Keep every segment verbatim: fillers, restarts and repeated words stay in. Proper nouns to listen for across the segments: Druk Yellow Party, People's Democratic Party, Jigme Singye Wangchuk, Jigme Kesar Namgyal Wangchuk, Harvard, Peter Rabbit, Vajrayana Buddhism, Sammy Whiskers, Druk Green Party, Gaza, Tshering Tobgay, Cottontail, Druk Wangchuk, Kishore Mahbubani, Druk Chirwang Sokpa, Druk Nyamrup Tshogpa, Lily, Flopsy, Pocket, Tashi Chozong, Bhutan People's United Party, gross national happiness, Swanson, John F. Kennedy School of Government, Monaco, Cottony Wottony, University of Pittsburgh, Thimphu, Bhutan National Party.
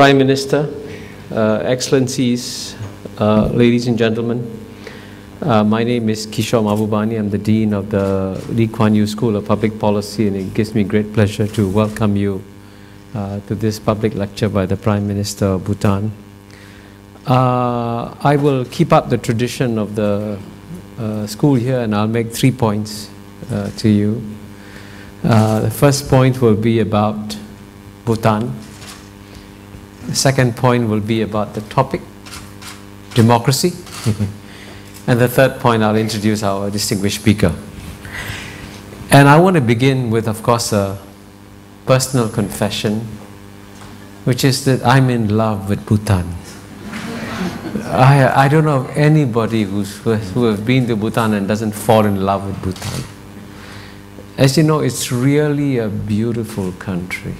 Prime Minister, uh, Excellencies, uh, ladies and gentlemen, uh, my name is Kishore Mahbubani. I'm the Dean of the Lee Kuan Yew School of Public Policy, and it gives me great pleasure to welcome you uh, to this public lecture by the Prime Minister of Bhutan. Uh, I will keep up the tradition of the uh, school here, and I'll make three points uh, to you. Uh, the first point will be about Bhutan. The second point will be about the topic, democracy. And the third point, I'll introduce our distinguished speaker. And I want to begin with, of course, a personal confession, which is that I'm in love with Bhutan. I, I don't know of anybody who's, who has been to Bhutan and doesn't fall in love with Bhutan. As you know, it's really a beautiful country.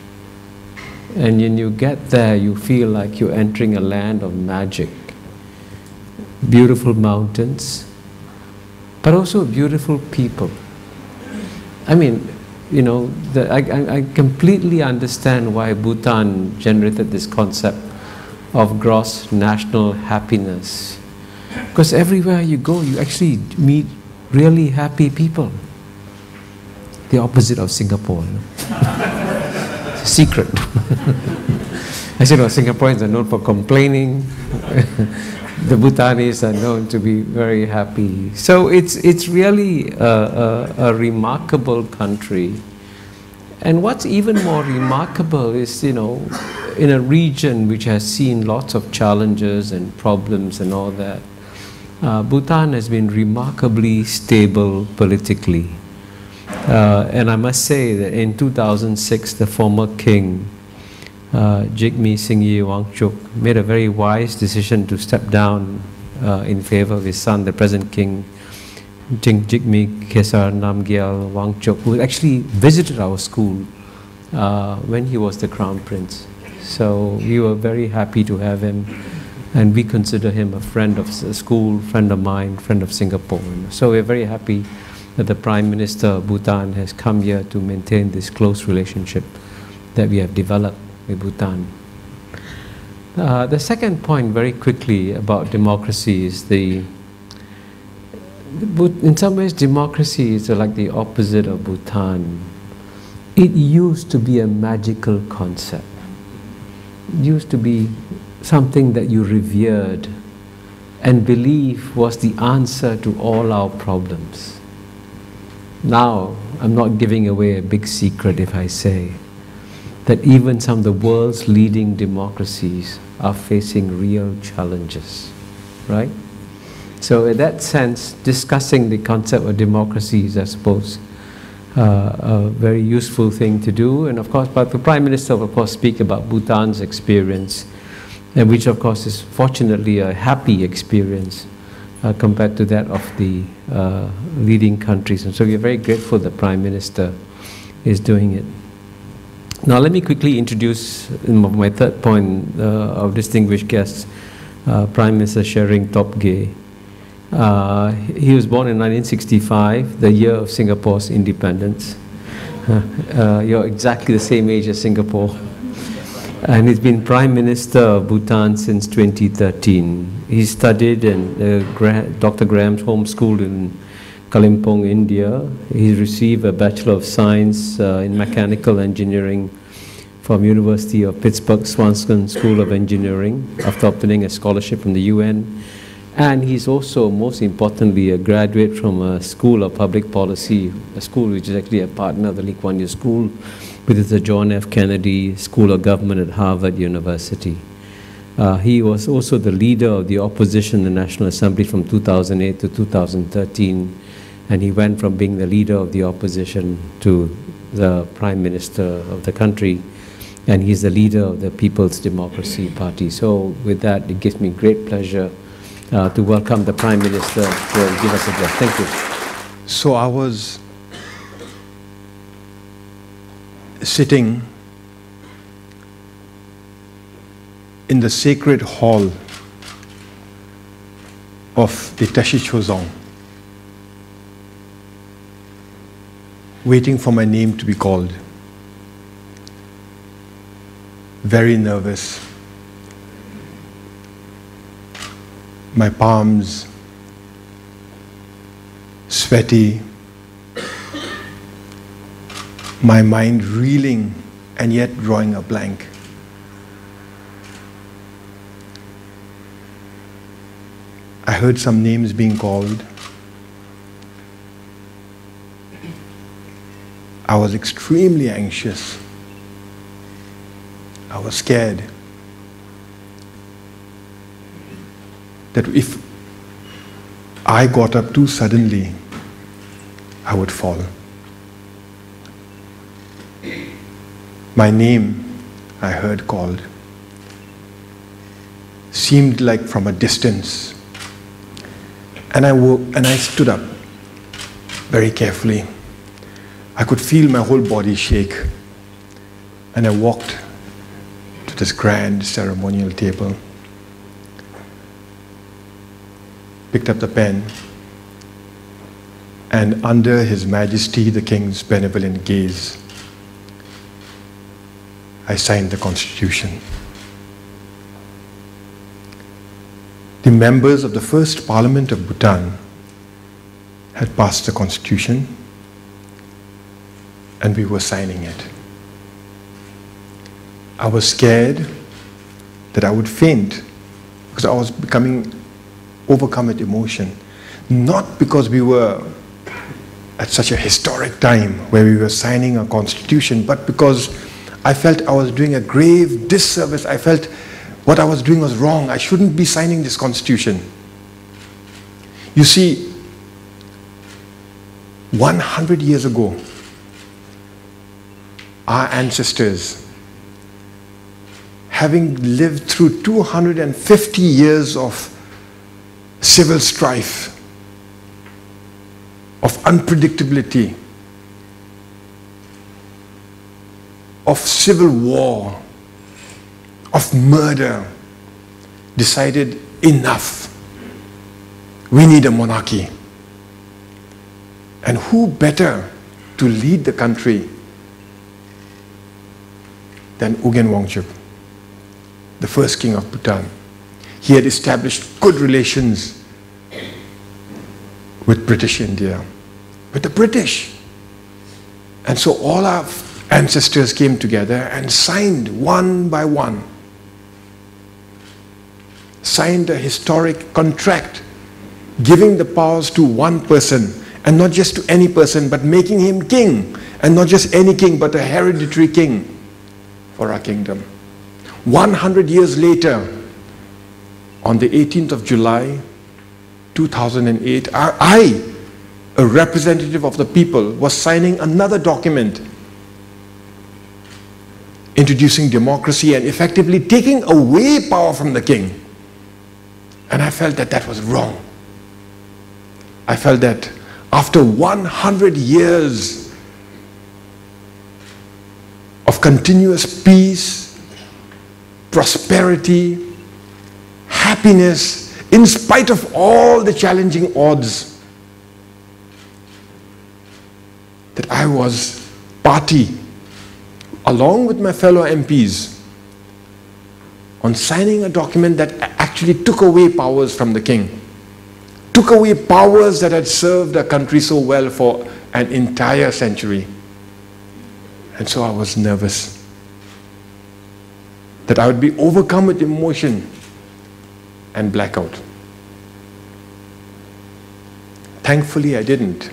And when you get there, you feel like you're entering a land of magic. Beautiful mountains, but also beautiful people. I mean, you know, the, I, I, I completely understand why Bhutan generated this concept of gross national happiness. Because everywhere you go, you actually meet really happy people. The opposite of Singapore. It's a secret. As you know, Singaporeans are known for complaining. The Bhutanese are known to be very happy. So it's, it's really a, a, a remarkable country. And what's even more remarkable is, you know, in a region which has seen lots of challenges and problems and all that, uh, Bhutan has been remarkably stable politically. Uh, and I must say that in two thousand six, the former king, uh, Jigme Singye Wangchuk, made a very wise decision to step down uh, in favor of his son, the present king, Jigme Kesar Namgyal Wangchuk, who actually visited our school uh, when he was the crown prince. So we were very happy to have him, and we consider him a friend of the school, friend of mine, friend of Singapore. So we're very happy that the Prime Minister of Bhutan has come here to maintain this close relationship that we have developed with Bhutan. Uh, the second point, very quickly, about democracy is the, in some ways, democracy is like the opposite of Bhutan. It used to be a magical concept. It used to be something that you revered and believed was the answer to all our problems. Now, I'm not giving away a big secret if I say that even some of the world's leading democracies are facing real challenges, right? So in that sense, discussing the concept of democracy is, I suppose, uh, a very useful thing to do. And of course, but the Prime Minister will, of course, speak about Bhutan's experience, and which, of course, is fortunately a happy experience Uh, compared to that of the uh, leading countries. And so we are very grateful the Prime Minister is doing it. Now let me quickly introduce my third point uh, of distinguished guests, uh, Prime Minister Tshering Tobgay. Uh, he was born in nineteen sixty-five, the year of Singapore's independence. Uh, uh, you're exactly the same age as Singapore. And he's been Prime Minister of Bhutan since twenty thirteen. He studied in uh, Gra Doctor Graham's home school in Kalimpong, India. He received a Bachelor of Science uh, in Mechanical Engineering from University of Pittsburgh, Swanson School of Engineering, after obtaining a scholarship from the U N. And he's also, most importantly, a graduate from a School of Public Policy, a school which is actually a partner of the Lee Kuan Yew School, which is the John F. Kennedy School of Government at Harvard University. Uh, he was also the leader of the opposition in the National Assembly from two thousand eight to two thousand thirteen, and he went from being the leader of the opposition to the Prime Minister of the country, and he's the leader of the People's Democracy Party. So with that, it gives me great pleasure uh, to welcome the Prime Minister to give us a address. Thank you. So I was sitting in the sacred hall of the Tashi Chozong, waiting for my name to be called, very nervous, my palms sweaty, my mind reeling and yet drawing a blank. I heard some names being called. I was extremely anxious. I was scared that if I got up too suddenly, I would fall. My name, I heard called, seemed like from a distance. And I woke, and I stood up very carefully. I could feel my whole body shake. And I walked to this grand ceremonial table, picked up the pen, and under His Majesty the King's benevolent gaze, I signed the Constitution. The members of the first Parliament of Bhutan had passed the Constitution, and we were signing it. I was scared that I would faint because I was becoming overcome with emotion, not because we were at such a historic time where we were signing a constitution, but because I felt I was doing a grave disservice. I felt what I was doing was wrong. I shouldn't be signing this constitution. You see, one hundred years ago, our ancestors, having lived through two hundred fifty years of civil strife, of unpredictability, of civil war, of murder, decided enough. We need a monarchy. And who better to lead the country than Druk Wangchuk, the first king of Bhutan. He had established good relations with British India, with the British. And so all our ancestors came together and signed one by one, signed a historic contract, giving the powers to one person, and not just to any person, but making him king, and not just any king, but a hereditary king for our kingdom. one hundred years later, on the eighteenth of July two thousand eight, I, a representative of the people, was signing another document introducing democracy and effectively taking away power from the king. And I felt that that was wrong. I felt that after one hundred years of continuous peace, prosperity, happiness, in spite of all the challenging odds, that I was party, along with my fellow M Ps, on signing a document that actually took away powers from the king, took away powers that had served our country so well for an entire century. And so I was nervous that I would be overcome with emotion and blackout. Thankfully, I didn't.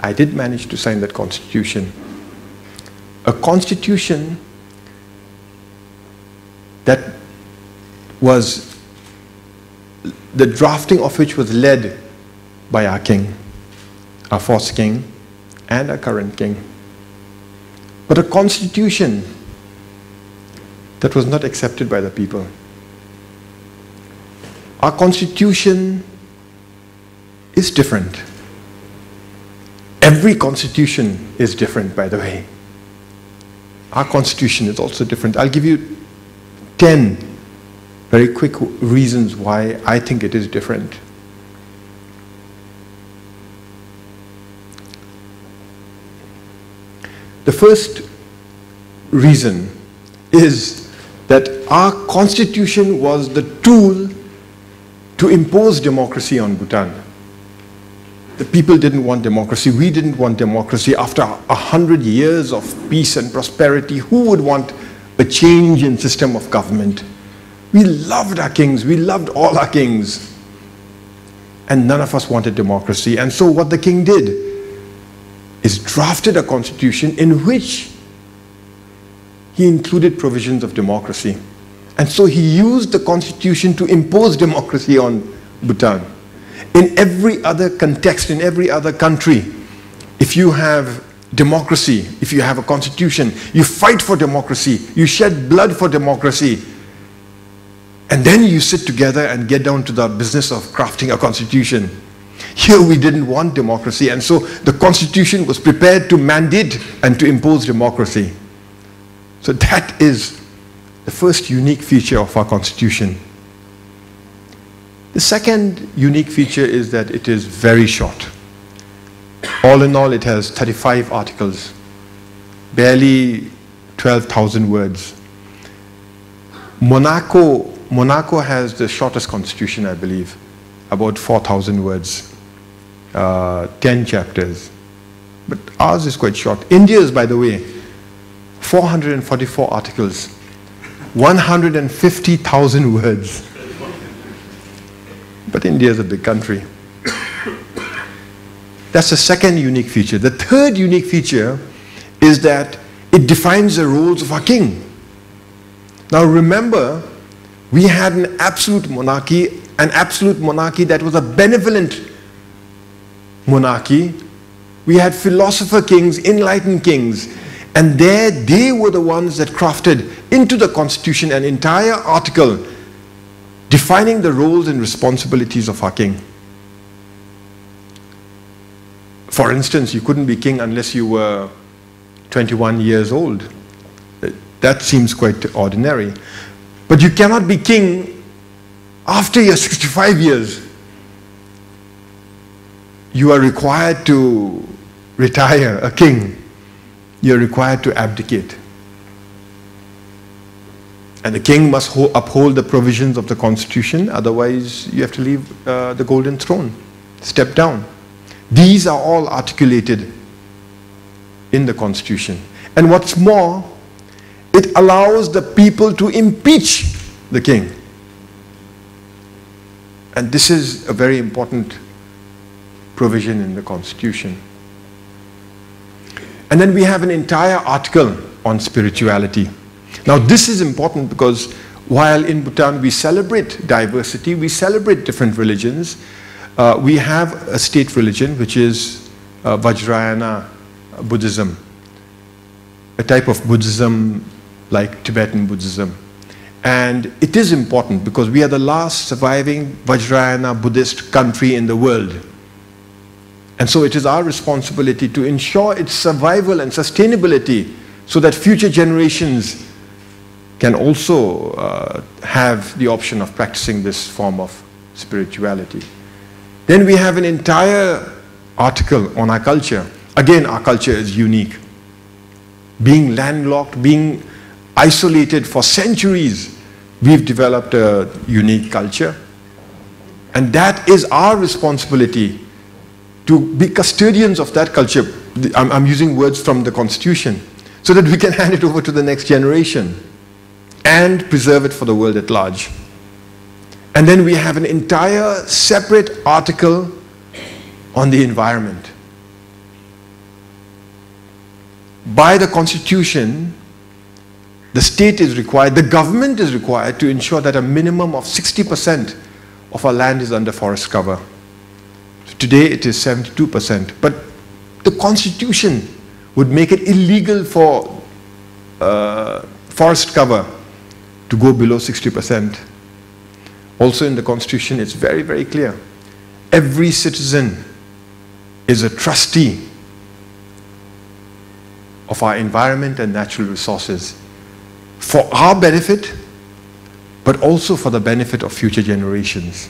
I did manage to sign that constitution. A constitution that was, the drafting of which was led by our king, our fourth king, and our current king. But a constitution that was not accepted by the people. Our constitution is different. Every constitution is different, by the way. Our constitution is also different. I'll give you ten very quick reasons why I think it is different. The first reason is that our constitution was the tool to impose democracy on Bhutan. The people didn't want democracy. We didn't want democracy. After a hundred years of peace and prosperity, who would want a change in system of government? We loved our kings. We loved all our kings. And none of us wanted democracy. And so what the king did is drafted a constitution in which he included provisions of democracy. And so he used the constitution to impose democracy on Bhutan. In every other context, in every other country, if you have democracy, if you have a constitution, you fight for democracy, you shed blood for democracy, and then you sit together and get down to the business of crafting a constitution. Here we didn't want democracy, and so the constitution was prepared to mandate and to impose democracy. So that is the first unique feature of our constitution. The second unique feature is that it is very short. All in all, it has thirty-five articles, barely twelve thousand words. Monaco, Monaco has the shortest constitution, I believe, about four thousand words, uh, ten chapters. But ours is quite short. India's, by the way, four hundred forty-four articles, one hundred fifty thousand words. But India is a big country. That's the second unique feature. The third unique feature is that it defines the roles of our king. Now remember, we had an absolute monarchy, an absolute monarchy that was a benevolent monarchy. We had philosopher kings, enlightened kings, and there they were the ones that crafted into the constitution an entire article defining the roles and responsibilities of our king. For instance, you couldn't be king unless you were twenty-one years old. That seems quite ordinary. But you cannot be king after you're sixty-five years. You are required to retire a king. You're required to abdicate. And the king must uphold the provisions of the constitution, otherwise you have to leave uh, the golden throne, step down. These are all articulated in the constitution. And what's more, it allows the people to impeach the king. And this is a very important provision in the constitution. And then we have an entire article on spirituality. Now this is important because while in Bhutan we celebrate diversity, we celebrate different religions, uh, we have a state religion which is uh, Vajrayana Buddhism, a type of Buddhism like Tibetan Buddhism. And it is important because we are the last surviving Vajrayana Buddhist country in the world. And so it is our responsibility to ensure its survival and sustainability so that future generations can also uh, have the option of practicing this form of spirituality. Then we have an entire article on our culture. Again, our culture is unique. Being landlocked, being isolated for centuries, we've developed a unique culture. And that is our responsibility to be custodians of that culture. I'm, I'm using words from the Constitution, so that we can hand it over to the next generation and preserve it for the world at large. And then we have an entire separate article on the environment. By the constitution, the state is required, the government is required to ensure that a minimum of sixty percent of our land is under forest cover. So today it is seventy-two percent, but the constitution would make it illegal for uh, forest cover to go below sixty percent. Also in the constitution, it's very, very clear. Every citizen is a trustee of our environment and natural resources for our benefit, but also for the benefit of future generations.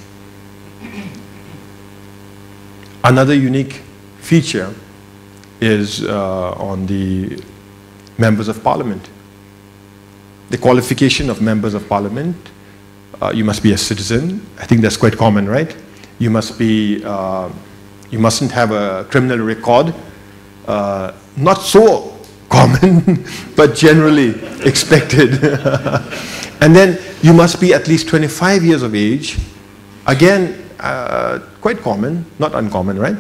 Another unique feature is uh, on the members of parliament. The qualification of members of parliament Uh, you must be a citizen. I think that's quite common, right? You must be, uh, you mustn't have a criminal record. Uh, not so common, but generally expected. And then you must be at least twenty-five years of age. Again, uh, quite common, not uncommon, right?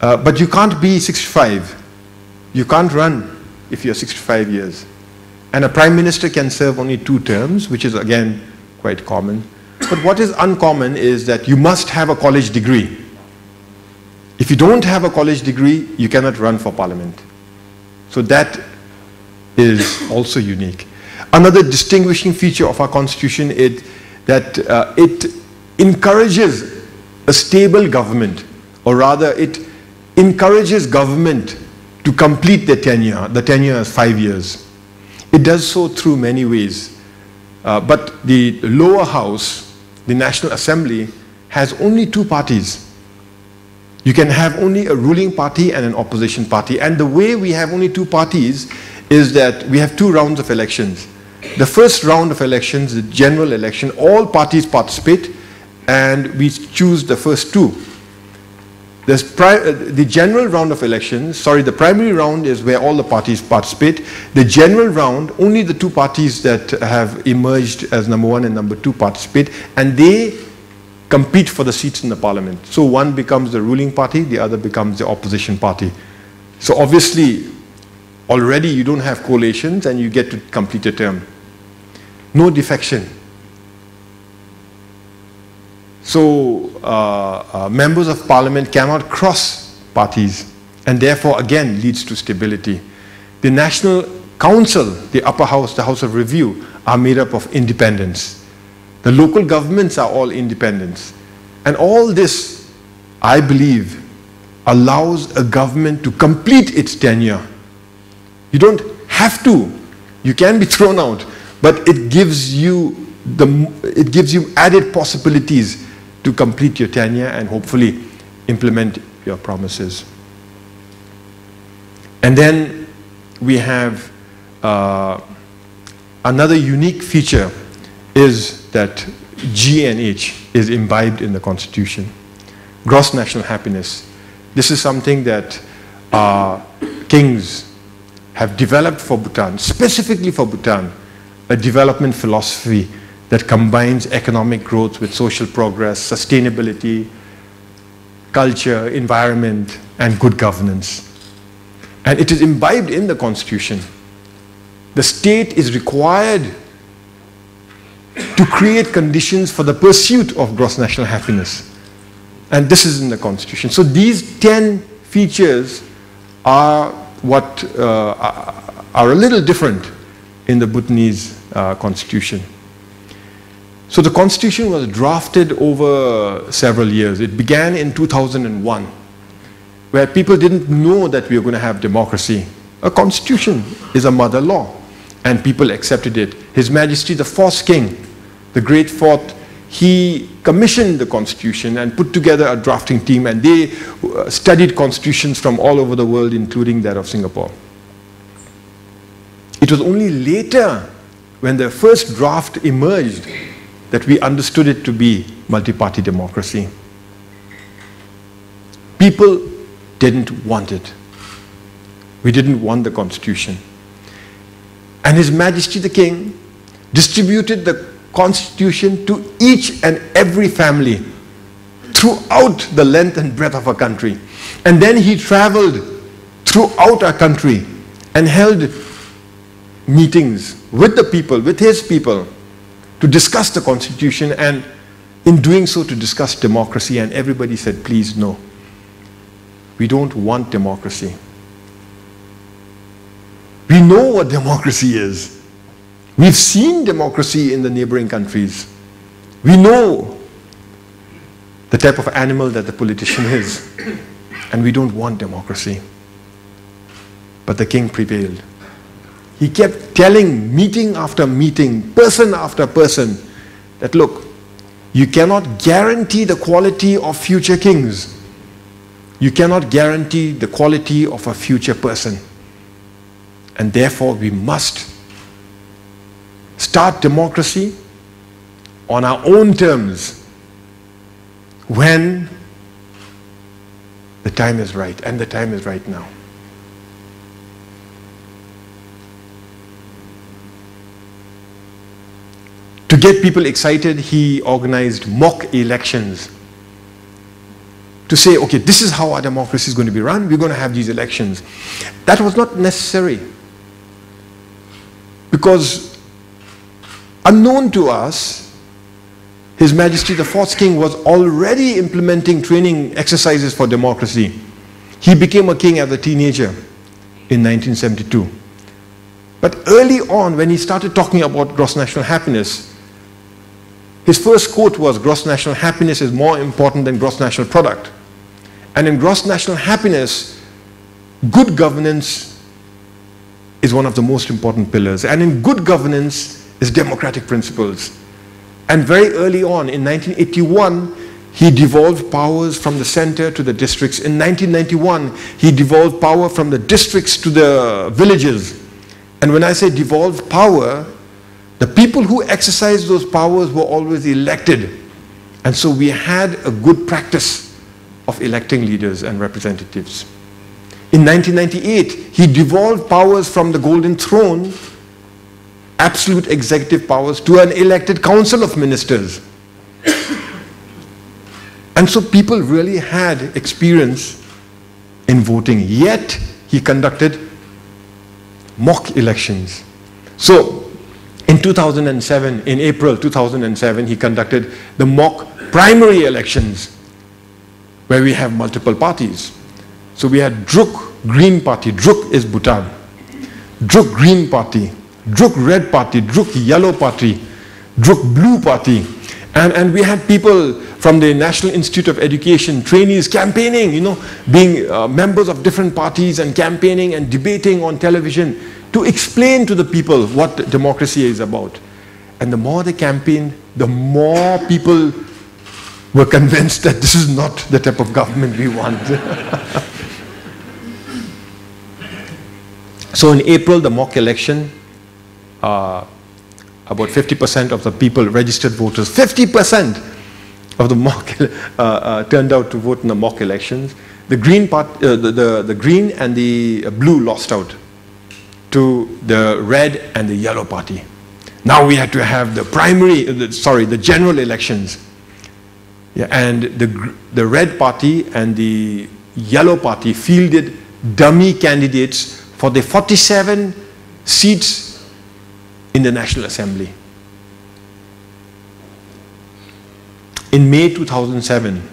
Uh, but you can't be sixty-five. You can't run if you're sixty-five years. And a prime minister can serve only two terms, which is again quite common. But what is uncommon is that you must have a college degree. If you don't have a college degree, you cannot run for parliament. So that is also unique. Another distinguishing feature of our constitution is that uh, it encourages a stable government, or rather it encourages government to complete their tenure. The tenure is five years. It does so through many ways. Uh, but the lower house, the National Assembly, has only two parties. You can have only a ruling party and an opposition party. And the way we have only two parties is that we have two rounds of elections. The first round of elections, the general election, all parties participate and we choose the first two. The general round of elections, sorry, the primary round is where all the parties participate. The general round, only the two parties that have emerged as number one and number two participate, and they compete for the seats in the parliament. So one becomes the ruling party, the other becomes the opposition party. So obviously, already you don't have coalitions and you get to complete a term. No defection. So uh, uh, members of parliament cannot cross parties and therefore again leads to stability. The National Council, the upper house, the House of Review, are made up of independents. The local governments are all independents. And all this, I believe, allows a government to complete its tenure. You don't have to. You can be thrown out. But it gives you, the, it gives you added possibilities to complete your tenure and hopefully implement your promises. And then we have uh, another unique feature is that G and H is imbibed in the Constitution. Gross national happiness. This is something that uh, kings have developed for Bhutan, specifically for Bhutan, a development philosophy that combines economic growth with social progress, sustainability, culture, environment, and good governance. And it is imbibed in the Constitution. The state is required to create conditions for the pursuit of gross national happiness. And this is in the Constitution. So these ten features are what uh, are a little different in the Bhutanese uh, Constitution. So the Constitution was drafted over several years. It began in two thousand one, where people didn't know that we were going to have democracy. A Constitution is a mother law, and people accepted it. His Majesty the Fourth King, the Great Fourth, he commissioned the Constitution and put together a drafting team, and they studied constitutions from all over the world, including that of Singapore. It was only later, when the first draft emerged, that we understood it to be multi-party democracy. People didn't want it. We didn't want the Constitution. And His Majesty the King distributed the Constitution to each and every family throughout the length and breadth of our country. And then he traveled throughout our country and held meetings with the people, with his people, to discuss the Constitution, and in doing so to discuss democracy, and everybody said, please no, we don't want democracy. We know what democracy is. We've seen democracy in the neighboring countries. We know the type of animal that the politician is, and we don't want democracy. But the king prevailed. He kept telling meeting after meeting, person after person, that look, you cannot guarantee the quality of future kings. You cannot guarantee the quality of a future person. And therefore we must start democracy on our own terms when the time is right, and the time is right now. To get people excited, he organized mock elections to say, okay, this is how our democracy is going to be run, we're going to have these elections. That was not necessary, because unknown to us, His Majesty the Fourth King was already implementing training exercises for democracy. He became a king as a teenager in nineteen seventy-two. But early on, when he started talking about gross national happiness, his first quote was, gross national happiness is more important than gross national product. And in gross national happiness, good governance is one of the most important pillars. And in good governance is democratic principles. And very early on, in nineteen eighty-one, he devolved powers from the center to the districts. In nineteen ninety-one, he devolved power from the districts to the villages. And when I say devolved power, the people who exercised those powers were always elected. And so we had a good practice of electing leaders and representatives. In nineteen ninety-eight, he devolved powers from the Golden Throne, absolute executive powers, to an elected council of ministers. And so people really had experience in voting, yet he conducted mock elections. So, in two thousand seven, in April two thousand seven, he conducted the mock primary elections where we have multiple parties. So we had Druk Green Party, Druk is Bhutan, Druk Green Party, Druk Red Party, Druk Yellow Party, Druk Blue Party. And, and we had people from the National Institute of Education, trainees campaigning, you know, being uh, members of different parties and campaigning and debating on television to explain to the people what democracy is about. And the more they campaigned, the more people were convinced that this is not the type of government we want. So in April, the mock election, uh, about fifty percent of the people, registered voters, fifty percent of the mock uh, uh, turned out to vote in the mock elections. The green part, uh, the, the, the green and the blue lost out to the red and the yellow party. Now we had to have the primary, uh, the, sorry, the general elections. Yeah, and the, the red party and the yellow party fielded dummy candidates for the forty-seven seats in the National Assembly. In May two thousand seven,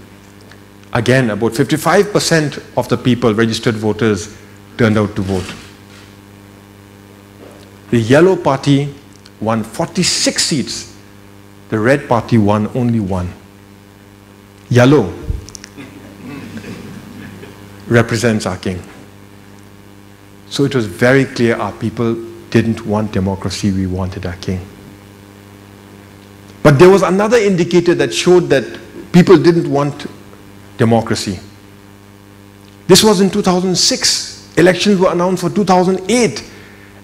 again about fifty-five percent of the people, registered voters, turned out to vote. The Yellow Party won forty-six seats, the Red Party won only one. Yellow represents our king. So it was very clear our people didn't want democracy, we wanted our king. But there was another indicator that showed that people didn't want democracy. This was in two thousand six. Elections were announced for two thousand eight,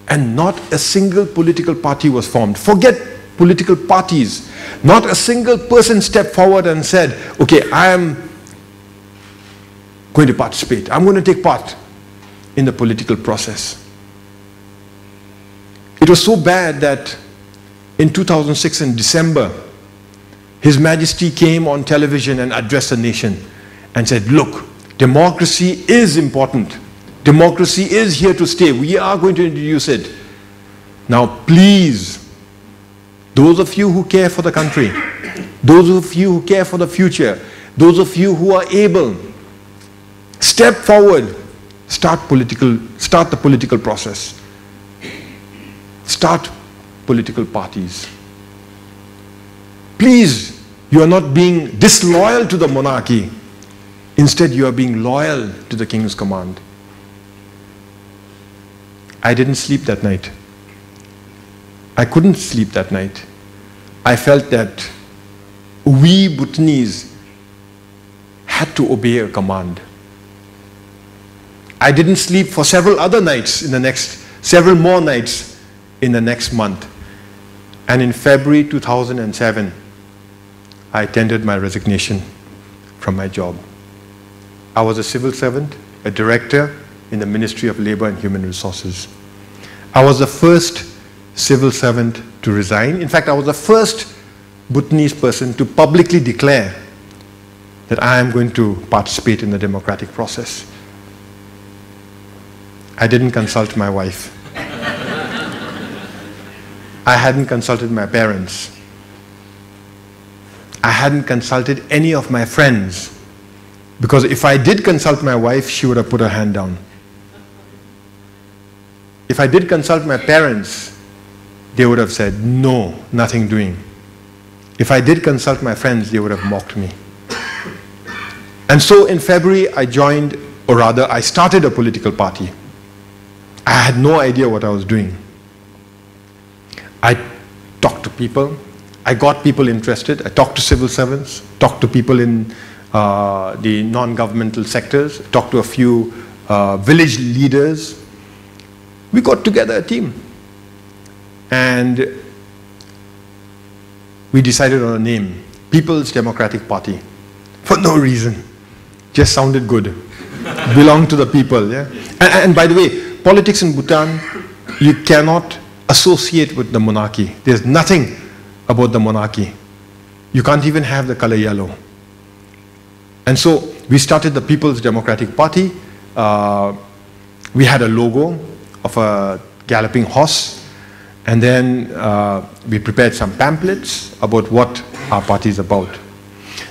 and not a single political party was formed. Forget political parties. Not a single person stepped forward and said, okay, I am going to participate. I'm going to take part in the political process. It was so bad that in two thousand six, in December, His Majesty came on television and addressed the nation and said, look, democracy is important. Democracy is here to stay. We are going to introduce it. Now, please, those of you who care for the country, those of you who care for the future, those of you who are able, step forward, start political, start the political process. Start political parties. Please, you are not being disloyal to the monarchy. Instead, you are being loyal to the king's command. I didn't sleep that night. I couldn't sleep that night. I felt that we Bhutanese had to obey a command. I didn't sleep for several other nights in the next, several more nights in the next month. And in February two thousand seven, I tendered my resignation from my job. I was a civil servant, a director in the Ministry of Labor and Human Resources. I was the first civil servant to resign. In fact, I was the first Bhutanese person to publicly declare that I am going to participate in the democratic process. I didn't consult my wife. I hadn't consulted my parents. I hadn't consulted any of my friends, because if I did consult my wife, she would have put her hand down. If I did consult my parents, they would have said, no, nothing doing. If I did consult my friends, they would have mocked me. And so in February, I joined, or rather, I started a political party. I had no idea what I was doing. I talked to people. I got people interested. I talked to civil servants, talked to people in uh, the non-governmental sectors, talked to a few uh, village leaders. We got together a team. And we decided on a name, People's Democratic Party, for no reason. Just sounded good. Belonged to the people, yeah? And, and by the way, politics in Bhutan, you cannot associate with the monarchy. There's nothing about the monarchy. You can't even have the color yellow. And so we started the People's Democratic Party. Uh, we had a logo of a galloping horse. And then uh, we prepared some pamphlets about what our party is about.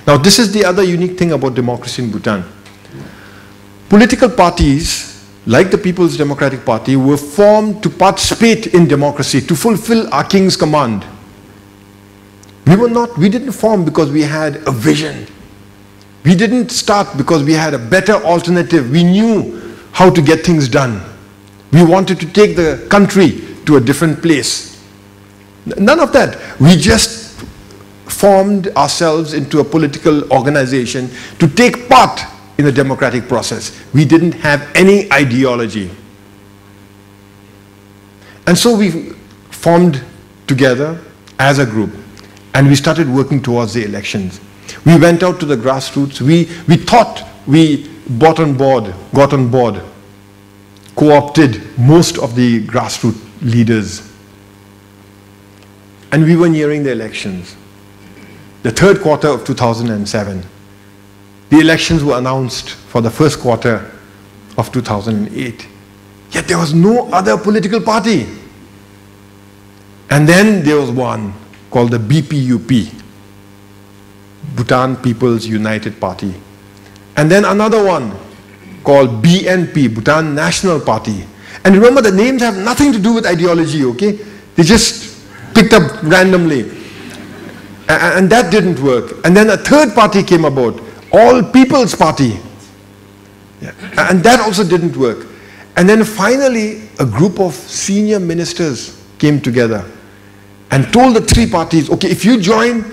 Now, this is the other unique thing about democracy in Bhutan. Political parties, like the People's Democratic Party, were formed to participate in democracy, to fulfill our king's command. We were not, we didn't form because we had a vision. We didn't start because we had a better alternative. We knew how to get things done. We wanted to take the country to a different place. None of that. We just formed ourselves into a political organization to take part in the democratic process. We didn't have any ideology. And so we formed together as a group. And we started working towards the elections. We went out to the grassroots. We, we thought we bought on board, got on board, co-opted most of the grassroots leaders. And we were nearing the elections. The third quarter of two thousand seven. The elections were announced for the first quarter of two thousand eight. Yet there was no other political party. And then there was one, called the B P U P, Bhutan People's United Party. And then another one called B N P, Bhutan National Party. And remember, the names have nothing to do with ideology, okay? They just picked up randomly. And that didn't work. And then a third party came about, All People's Party. And that also didn't work. And then finally, a group of senior ministers came together and told the three parties, okay, if you join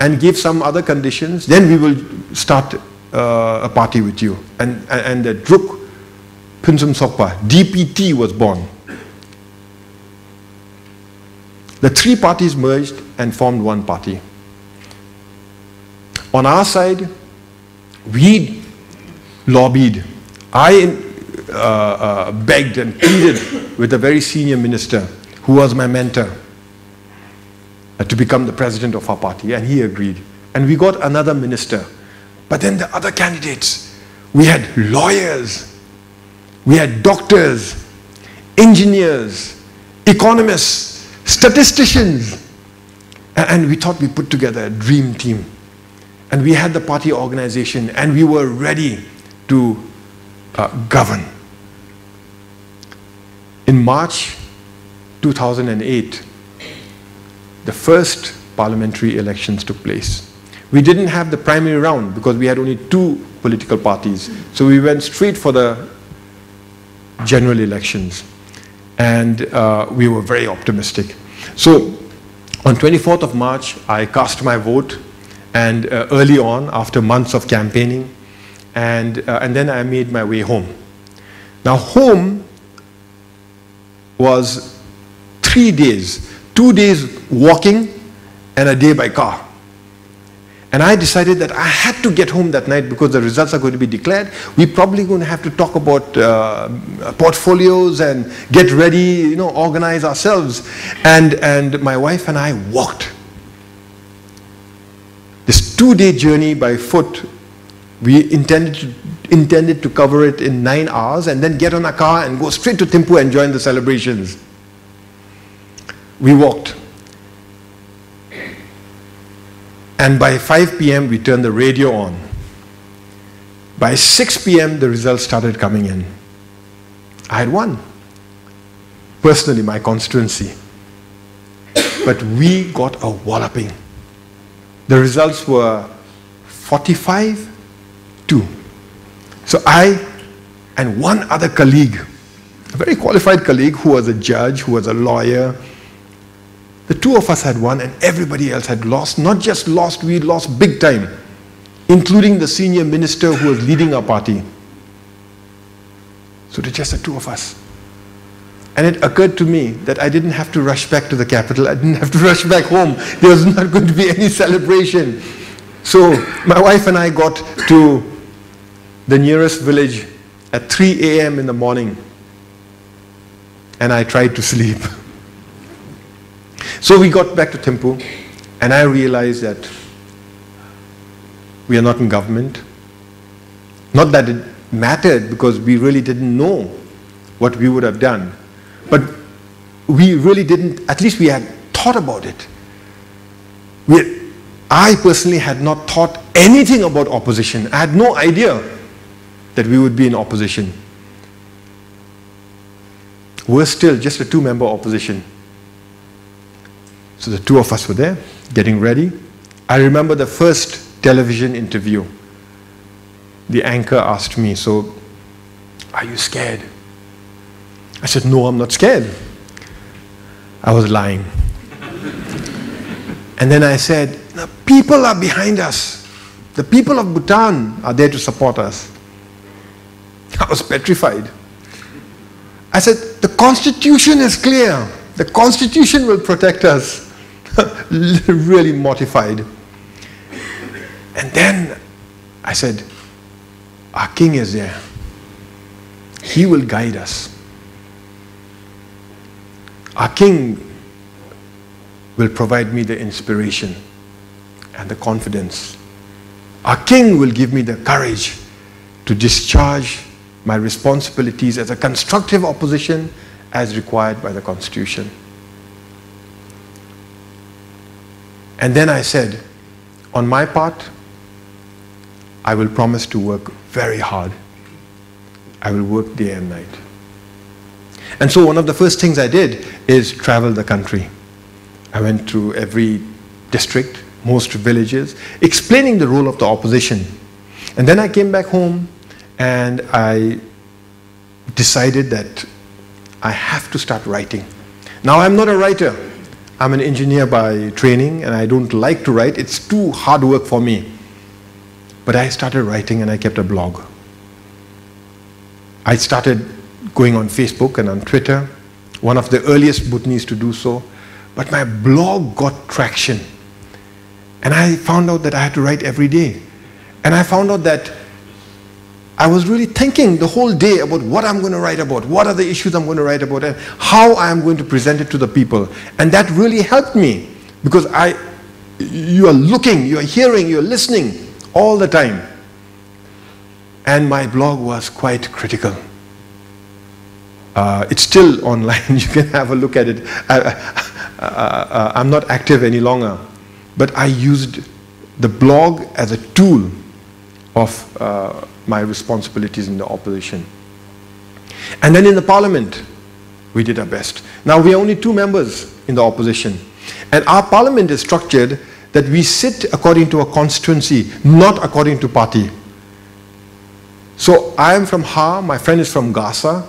and give some other conditions, then we will start uh, a party with you. And, and the Druk Phuensum Tshogpa, D P T, was born. The three parties merged and formed one party. On our side, we lobbied. I uh, uh, begged and pleaded with a very senior minister, who was my mentor, uh, to become the president of our party, and he agreed. And we got another minister. But then the other candidates, we had lawyers, we had doctors, engineers, economists, statisticians, and we thought we put together a dream team. And we had the party organization, and we were ready to uh, govern. In March two thousand eight, the first parliamentary elections took place. We didn't have the primary round because we had only two political parties. So we went straight for the general elections. And uh, we were very optimistic. So on twenty-fourth of March, I cast my vote. And uh, early on, after months of campaigning, and, uh, and then I made my way home. Now, home was three days, two days walking and a day by car. And I decided that I had to get home that night because the results are going to be declared. We're probably going to have to talk about uh, portfolios and get ready, you know, organize ourselves. And, and my wife and I walked. This two-day journey by foot, we intended to, intended to cover it in nine hours and then get on a car and go straight to Thimphu and join the celebrations. We walked. And by five P M we turned the radio on. By six P M the results started coming in. I had won. Personally, my constituency. But we got a walloping. The results were forty-five to two. So I and one other colleague, a very qualified colleague who was a judge, who was a lawyer, the two of us had won and everybody else had lost. Not just lost, we lost big time, including the senior minister who was leading our party. So it's just the two of us. And it occurred to me that I didn't have to rush back to the capital. I didn't have to rush back home. There was not going to be any celebration. So my wife and I got to the nearest village at three A M in the morning. And I tried to sleep. So we got back to Thimphu, and I realized that we are not in government. Not that it mattered, because we really didn't know what we would have done. But we really didn't, at least we had thought about it. We, I personally had not thought anything about opposition. I had no idea that we would be in opposition. We're still just a two-member opposition. So the two of us were there, getting ready. I remember the first television interview. The anchor asked me, so, are you scared? I said, no, I'm not scared. I was lying. And then I said, the people are behind us. The people of Bhutan are there to support us. I was petrified. I said, the constitution is clear. The constitution will protect us. Really mortified. And then I said, our king is there. He will guide us. Our king will provide me the inspiration and the confidence. Our king will give me the courage to discharge my responsibilities as a constructive opposition as required by the constitution. And then I said, on my part, I will promise to work very hard. I will work day and night. And so one of the first things I did is travel the country. I went through every district, most villages, explaining the role of the opposition. And then I came back home and I decided that I have to start writing. Now I'm not a writer. I'm an engineer by training and I don't like to write. It's too hard work for me. But I started writing and I kept a blog. I started going on Facebook and on Twitter, one of the earliest Bhutanese to do so. But my blog got traction. And I found out that I had to write every day. And I found out that I was really thinking the whole day about what I'm going to write about, what are the issues I'm going to write about, and how I'm going to present it to the people. And that really helped me, because I, you are looking, you are hearing, you are listening all the time. And my blog was quite critical. Uh, it's still online, you can have a look at it. I, uh, uh, I'm not active any longer, but I used the blog as a tool of uh, my responsibilities in the opposition. And then in the parliament, we did our best. Now we are only two members in the opposition. And our parliament is structured that we sit according to a constituency, not according to party. So I am from Ha, my friend is from Gaza,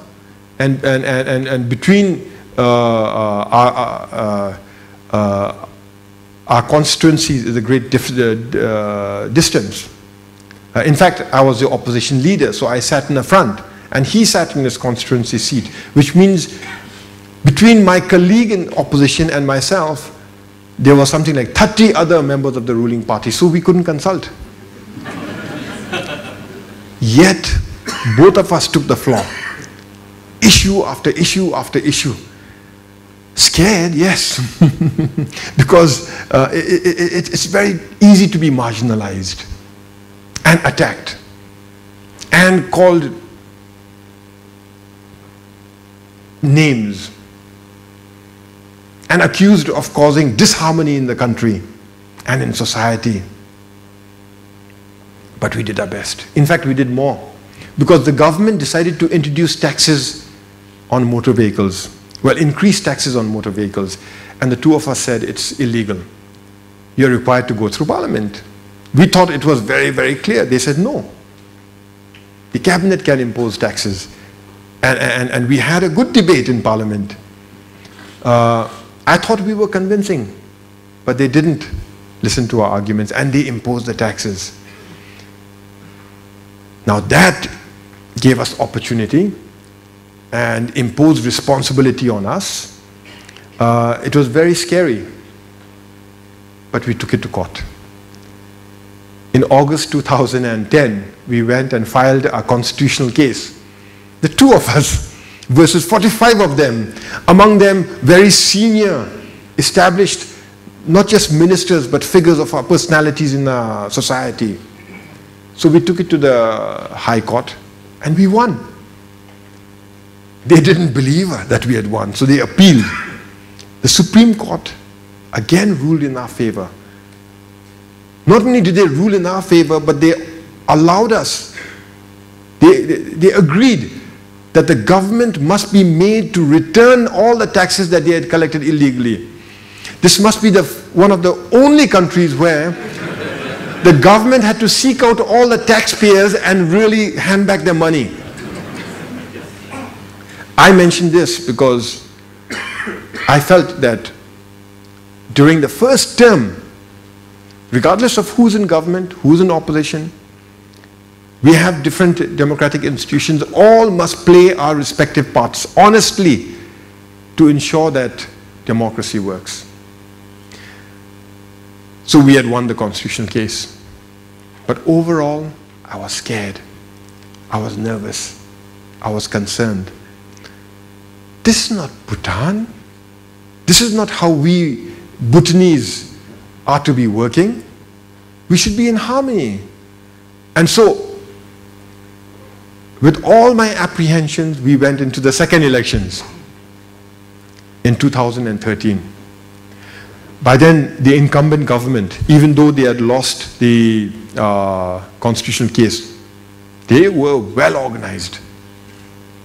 and, and, and, and between uh, uh, our, uh, uh, our constituencies is a great dif uh, distance. Uh, in fact, I was the opposition leader, so I sat in the front, and he sat in his constituency seat, which means between my colleague in opposition and myself, there was something like thirty other members of the ruling party, so we couldn't consult. Yet, both of us took the floor, issue after issue after issue. Scared, yes, because uh, it, it, it's very easy to be marginalized and attacked and called names and accused of causing disharmony in the country and in society. But we did our best. In fact, we did more, because the government decided to introduce taxes on motor vehicles. Well, increased taxes on motor vehicles. And the two of us said, it's illegal. You're required to go through parliament. We thought it was very, very clear. They said, no. The cabinet can impose taxes. And, and, and we had a good debate in parliament. Uh, I thought we were convincing, but they didn't listen to our arguments, and they imposed the taxes. Now that gave us opportunity and imposed responsibility on us. Uh, it was very scary, but we took it to court. In August two thousand ten, we went and filed a constitutional case. The two of us versus forty-five of them, among them very senior, established, not just ministers, but figures of our personalities in our society. So we took it to the High Court, and we won. They didn't believe that we had won, so they appealed. The Supreme Court again ruled in our favor. Not only did they rule in our favor, but they allowed us, they, they, they agreed that the government must be made to return all the taxes that they had collected illegally. This must be the, one of the only countries where the government had to seek out all the taxpayers and really hand back their money. I mentioned this because I felt that during the first term, regardless of who's in government, who's in opposition, we have different democratic institutions. All must play our respective parts honestly to ensure that democracy works. So we had won the constitutional case. But overall, I was scared. I was nervous. I was concerned. This is not Bhutan. This is not how we Bhutanese are to be working. We should be in harmony. And so, with all my apprehensions, we went into the second elections in two thousand thirteen. By then, the incumbent government, even though they had lost the uh, constitutional case, they were well organized.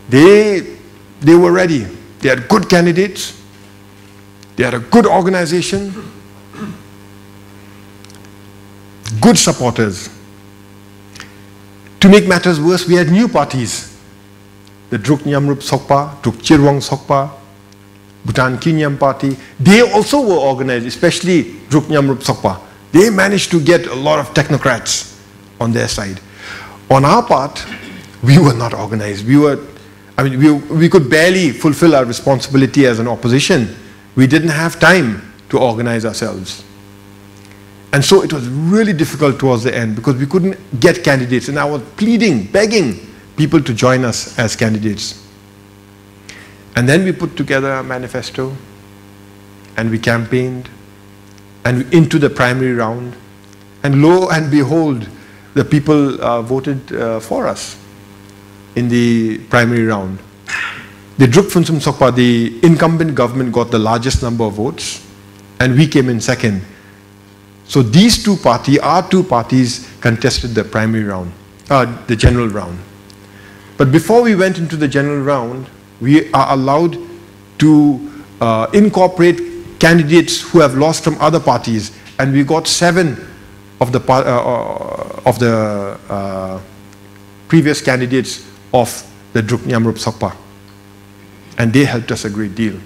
They, they were ready. They had good candidates. They had a good organization, good supporters. To make matters worse, we had new parties. The Druk Nyamrup Tshogpa, Druk Chirwang Sokpa, Bhutan Kinyam Party. They also were organized, especially Druk Nyamrup Tshogpa. They managed to get a lot of technocrats on their side. On our part, we were not organized. We were, I mean, we, we could barely fulfill our responsibility as an opposition. We didn't have time to organize ourselves. And so it was really difficult towards the end because we couldn't get candidates. And I was pleading, begging people to join us as candidates. And then we put together a manifesto and we campaigned and into the primary round. And lo and behold, the people uh, voted uh, for us in the primary round. The Druk Phuensum Tshogpa, the incumbent government, got the largest number of votes and we came in second. So these two parties, our two parties, contested the primary round, uh, the general round. But before we went into the general round, we are allowed to uh, incorporate candidates who have lost from other parties, and we got seven of the par uh, of the uh, previous candidates of the Druk Nyamrup Tshogpa, and they helped us a great deal.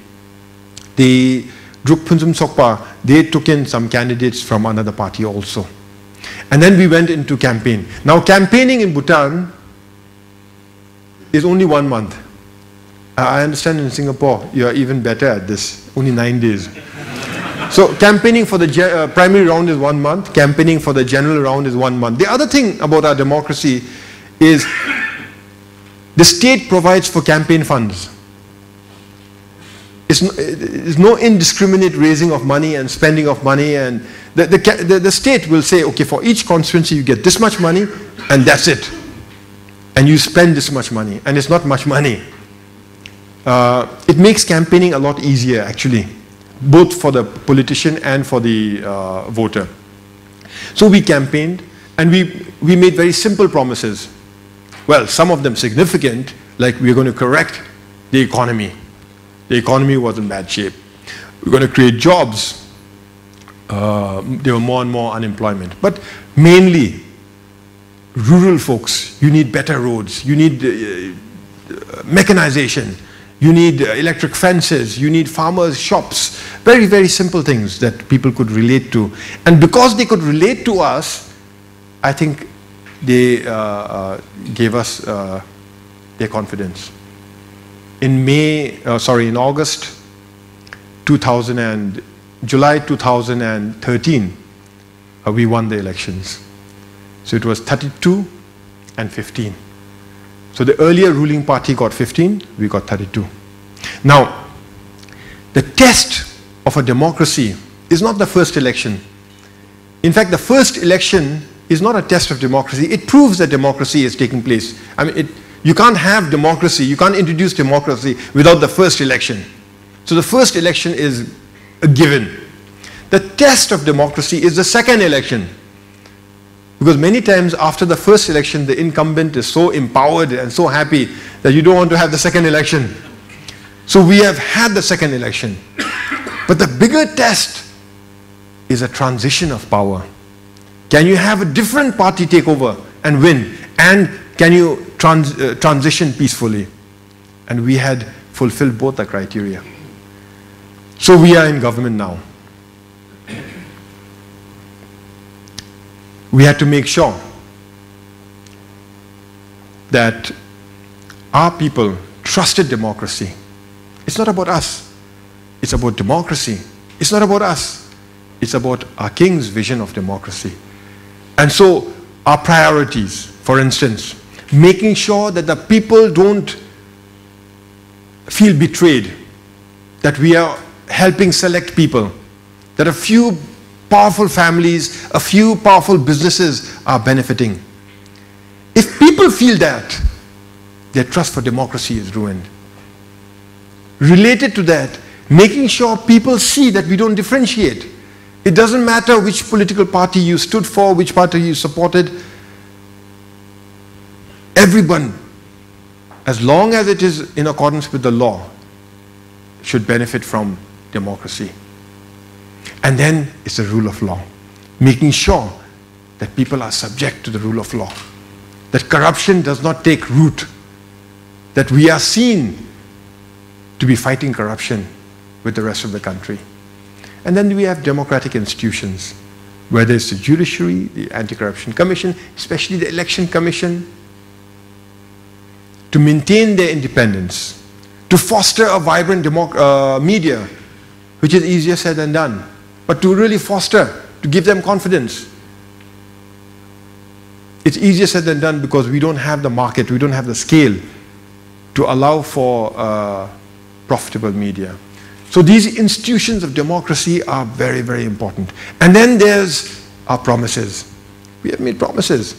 The Druk Phuensum Tshogpa, they took in some candidates from another party also. And then we went into campaign. Now campaigning in Bhutan is only one month. I understand in Singapore, you are even better at this, only nine days. So campaigning for the uh, primary round is one month, campaigning for the general round is one month. The other thing about our democracy is the state provides for campaign funds. It's no, it's no indiscriminate raising of money and spending of money, and the, the, the, the state will say, okay, for each constituency you get this much money and that's it. And you spend this much money, and it's not much money. Uh, it makes campaigning a lot easier actually, both for the politician and for the uh, voter. So we campaigned, and we, we made very simple promises. Well, some of them significant, like we're going to correct the economy. The economy was in bad shape. We're going to create jobs. Uh, there were more and more unemployment. But mainly, rural folks, you need better roads. You need uh, mechanization. You need uh, electric fences. You need farmers' shops. Very, very simple things that people could relate to. And because they could relate to us, I think they uh, uh, gave us uh, their confidence. In May, uh, sorry, in August, two thousand and July two thousand thirteen, uh, we won the elections. So it was thirty-two and fifteen. So the earlier ruling party got fifteen, we got thirty-two. Now, the test of a democracy is not the first election. In fact, the first election is not a test of democracy. It proves that democracy is taking place. I mean, it. You can't have democracy, you can't introduce democracy without the first election. So the first election is a given. The test of democracy is the second election. Because many times after the first election, the incumbent is so empowered and so happy that you don't want to have the second election. So we have had the second election. But the bigger test is a transition of power. Can you have a different party take over and win? And can you trans, uh, transition peacefully? And we had fulfilled both the criteria. So we are in government now. We had to make sure that our people trusted democracy. It's not about us. It's about democracy. It's not about us. It's about our king's vision of democracy. And so our priorities, for instance, making sure that the people don't feel betrayed, that we are helping select people, that a few powerful families, a few powerful businesses are benefiting. If people feel that, their trust for democracy is ruined. Related to that, making sure people see that we don't differentiate. It doesn't matter which political party you stood for, which party you supported. Everyone, as long as it is in accordance with the law, should benefit from democracy. And then it's the rule of law, making sure that people are subject to the rule of law, that corruption does not take root, that we are seen to be fighting corruption with the rest of the country. And then we have democratic institutions, whether it's the judiciary, the Anti-Corruption Commission, especially the Election Commission, to maintain their independence, to foster a vibrant democ uh, media, which is easier said than done, but to really foster, to give them confidence. It's easier said than done because we don't have the market, we don't have the scale to allow for uh, profitable media. So these institutions of democracy are very, very important. And then there's our promises. We have made promises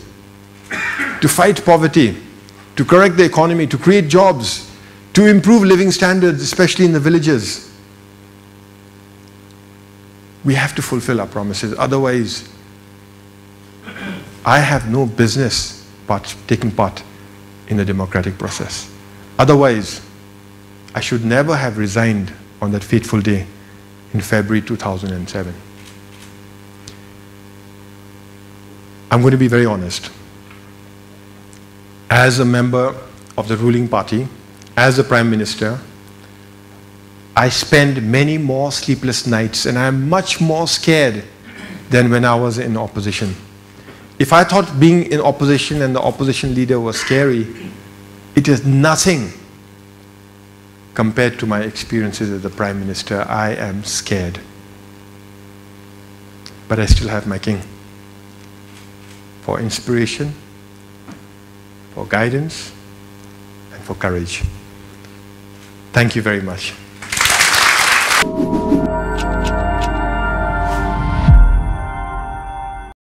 to fight poverty, to correct the economy, to create jobs, to improve living standards, especially in the villages. We have to fulfill our promises. Otherwise, I have no business part, taking part in the democratic process. Otherwise, I should never have resigned on that fateful day in February two thousand seven. I'm going to be very honest. As a member of the ruling party, as a prime minister, I spend many more sleepless nights and I'm much more scared than when I was in opposition. If I thought being in opposition and the opposition leader was scary, it is nothing compared to my experiences as the prime minister. I am scared. but I still have my king for inspiration, for guidance, and for courage. Thank you very much.